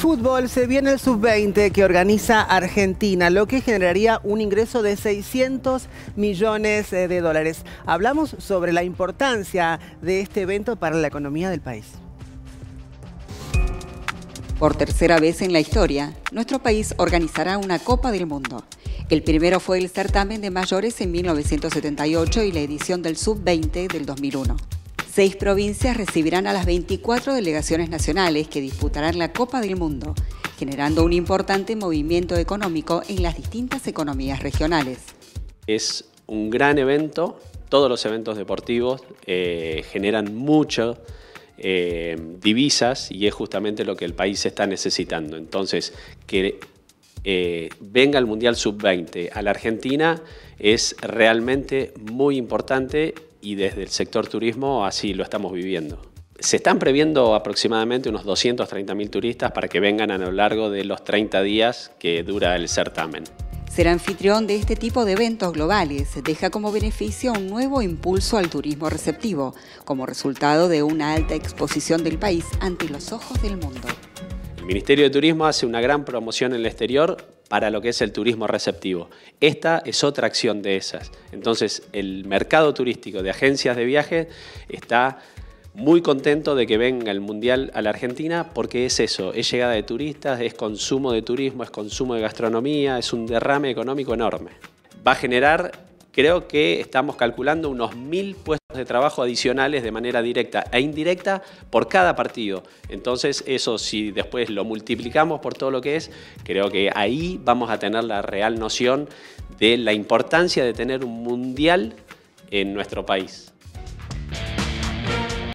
Fútbol, se viene el Sub 20 que organiza Argentina, lo que generaría un ingreso de 600 millones de dólares. Hablamos sobre la importancia de este evento para la economía del país. Por tercera vez en la historia, nuestro país organizará una Copa del Mundo. El primero fue el certamen de mayores en 1978 y la edición del Sub 20 del 2001. 6 provincias recibirán a las 24 delegaciones nacionales que disputarán la Copa del Mundo, generando un importante movimiento económico en las distintas economías regionales. Es un gran evento, todos los eventos deportivos generan muchas divisas y es justamente lo que el país está necesitando. Entonces, que venga el Mundial Sub 20 a la Argentina es realmente muy importante. Y desde el sector turismo así lo estamos viviendo. Se están previendo aproximadamente unos 230.000 turistas para que vengan a lo largo de los 30 días que dura el certamen. Ser anfitrión de este tipo de eventos globales deja como beneficio un nuevo impulso al turismo receptivo, como resultado de una alta exposición del país ante los ojos del mundo. El Ministerio de Turismo hace una gran promoción en el exterior para lo que es el turismo receptivo. Esta es otra acción de esas. Entonces, el mercado turístico de agencias de viaje está muy contento de que venga el Mundial a la Argentina porque es eso, es llegada de turistas, es consumo de turismo, es consumo de gastronomía, es un derrame económico enorme. Va a generar, creo que estamos calculando unos 1.000 puestos de trabajo adicionales de manera directa e indirecta por cada partido. Entonces eso, si después lo multiplicamos por todo lo que es, creo que ahí vamos a tener la real noción de la importancia de tener un mundial en nuestro país.